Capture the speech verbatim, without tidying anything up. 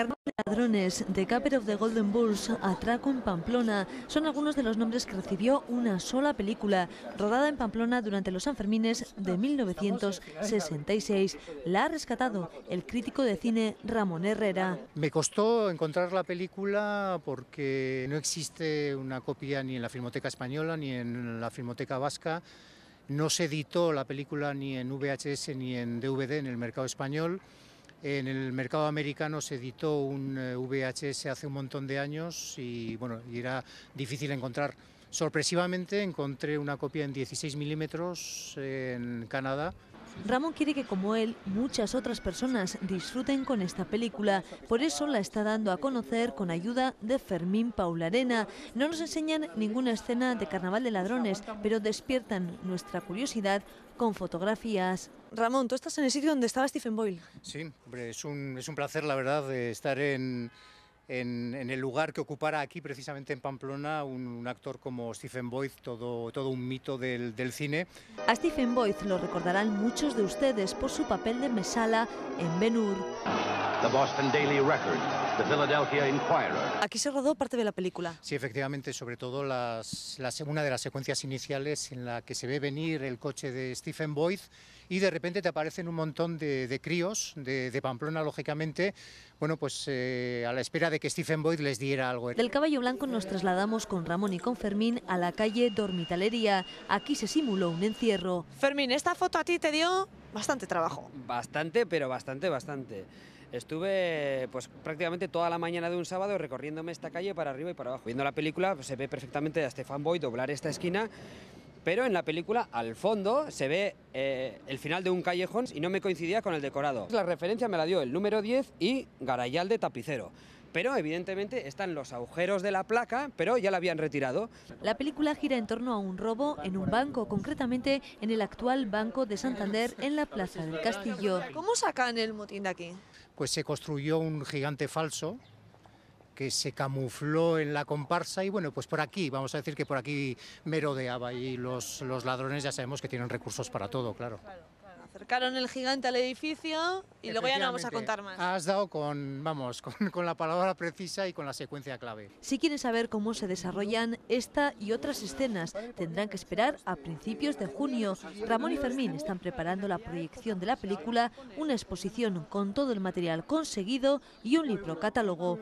Carnaval de ladrones de Capers of the Golden Bulls, Atraco en Pamplona, son algunos de los nombres que recibió una sola película, rodada en Pamplona durante los Sanfermines de mil novecientos sesenta y seis. La ha rescatado el crítico de cine Ramón Herrera. Me costó encontrar la película porque no existe una copia ni en la Filmoteca española ni en la Filmoteca vasca. No se editó la película ni en V H S ni en D V D en el mercado español. En el mercado americano se editó un V H S hace un montón de años y bueno, y era difícil encontrar. Sorpresivamente encontré una copia en dieciséis milímetros en Canadá. Ramón quiere que, como él, muchas otras personas disfruten con esta película. Por eso la está dando a conocer con ayuda de Fermín Paularena. No nos enseñan ninguna escena de Carnaval de Ladrones, pero despiertan nuestra curiosidad con fotografías. Ramón, tú estás en el sitio donde estaba Stephen Boyle. Sí, hombre, es un, es un placer, la verdad, estar en, en, en el lugar que ocupara aquí, precisamente en Pamplona, un, un actor como Stephen Boyd, todo, todo un mito del, del cine. A Stephen Boyd lo recordarán muchos de ustedes por su papel de Mesala en Ben-Hur. The Boston Daily Record, the Philadelphia Inquirer. Aquí se rodó parte de la película. Sí, efectivamente, sobre todo las, las, una de las secuencias iniciales en la que se ve venir el coche de Stephen Boyd y de repente te aparecen un montón de, de críos de, de Pamplona, lógicamente, bueno, pues eh, a la espera de que Stephen Boyd les diera algo. Del Caballo Blanco nos trasladamos con Ramón y con Fermín a la calle Dormitalería. Aquí se simuló un encierro. Fermín, esta foto a ti te dio bastante trabajo. Bastante, pero bastante, bastante. Estuve pues prácticamente toda la mañana de un sábado recorriéndome esta calle para arriba y para abajo. Viendo la película pues, se ve perfectamente a Stephen Boyd doblar esta esquina, pero en la película al fondo se ve eh, el final de un callejón y no me coincidía con el decorado. La referencia me la dio el número diez y Garayal de Tapicero. Pero evidentemente están los agujeros de la placa, pero ya la habían retirado. La película gira en torno a un robo en un banco, concretamente en el actual Banco de Santander, en la Plaza del Castillo. ¿Cómo sacan el motín de aquí? Pues se construyó un gigante falso que se camufló en la comparsa y bueno, pues por aquí, vamos a decir que por aquí merodeaba y los, los ladrones ya sabemos que tienen recursos para todo, claro. Acercaron el gigante al edificio y luego ya no vamos a contar más. Has dado con, vamos, con, con la palabra precisa y con la secuencia clave. Si quieren saber cómo se desarrollan esta y otras escenas, tendrán que esperar a principios de junio. Ramón y Fermín están preparando la proyección de la película, una exposición con todo el material conseguido y un libro catálogo.